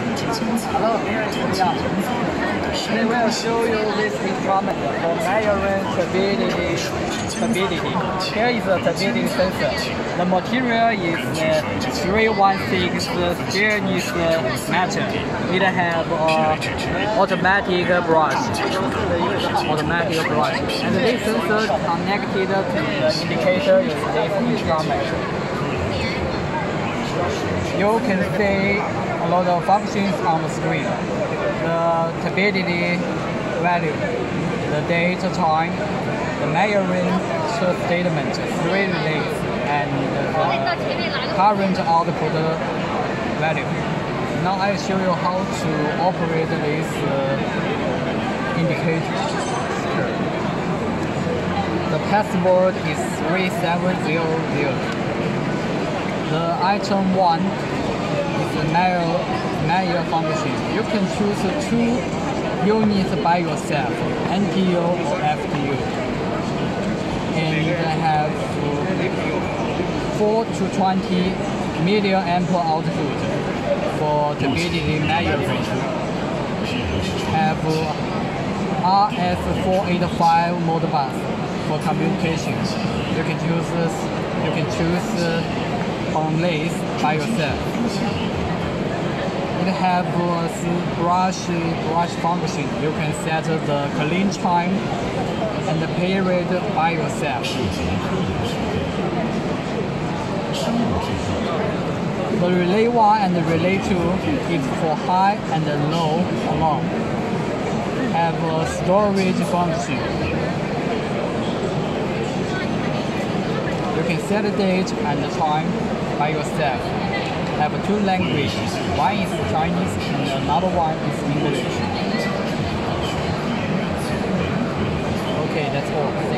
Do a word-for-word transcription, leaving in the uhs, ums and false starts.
Hello, we will show you this instrument for measuring turbidity. turbidity. Here is a turbidity sensor. The material is the three one six stainless metal. It has an automatic brush. Automatic brush. And this sensor connected to the indicator is this instrument. You can see a lot of functions on the screen. The turbidity value, the date time, the measuring statement, three relays, and the current output value. Now I show you how to operate this uh, indicator. The password is three seven zero zero. The item one. The manual, manual function. You can choose two units by yourself, N T U or F T U. And you have four to twenty million amp output for the turbidity measurement. Have R F four eighty-five Modbus for communications. You can choose this, you can choose uh, on lace by yourself. It have uh, brush brush function. You can set the clean time and the period by yourself. The relay one and the relay two is for high and low alone. Have a storage function. You can set the date and the time by yourself. Have two languages. One is Chinese and another one is English. Okay, that's all.